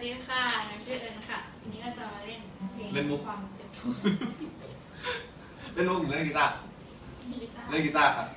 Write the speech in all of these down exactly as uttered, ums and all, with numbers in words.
วัสดีค่ะหนูชื่อเอิญค่ะวันนี้เราจะมาเล่นเล่นมุกความเจ็บปวดเล่นมุกหรือเล่นกีตาร์เล่นกีตาร์ครับ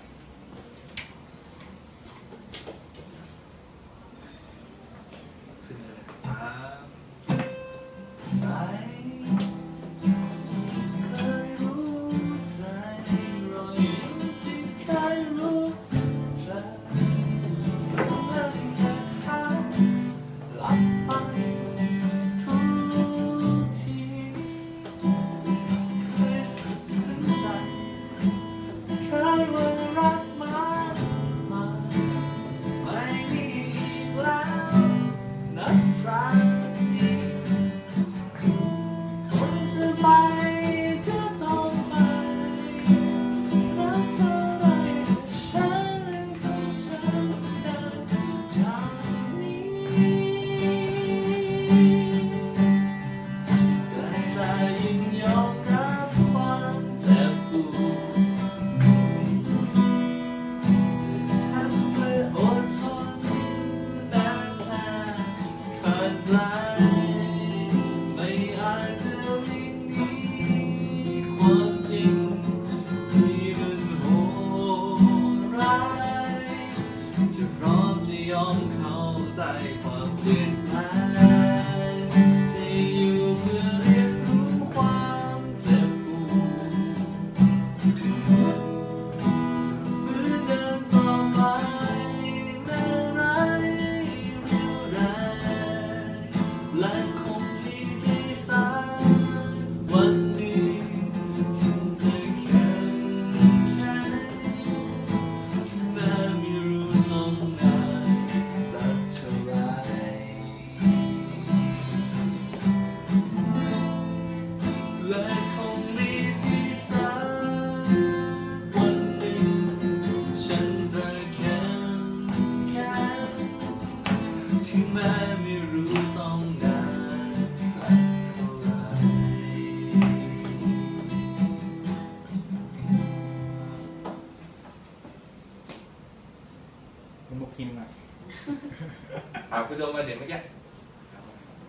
ถามคุณโจมาเดี๋ยวเมื่อกี้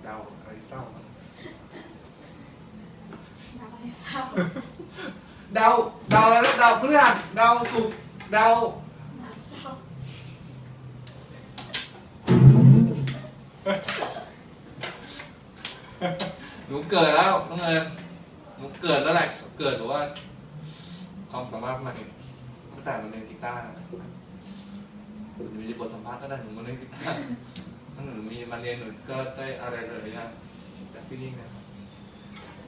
เดาอะไรเศร้าเดาอะไรเศร้าเดาเดาแล้วเดาเพื่อนเดาสุกเดาหนูเกิดแล้วน้องเอิญหนูเกิดแล้วแหละเกิดหรือว่าความสามารถมันตั้งแต่มันเล่นกีตาร์หนูจะบทสัมภาษณ์ก็ได้หนูมาเล่นกีตาร์ถ้าหนูมีมาเรียนหนูก็ได้อะไรเลยนะจากที่นี่นะ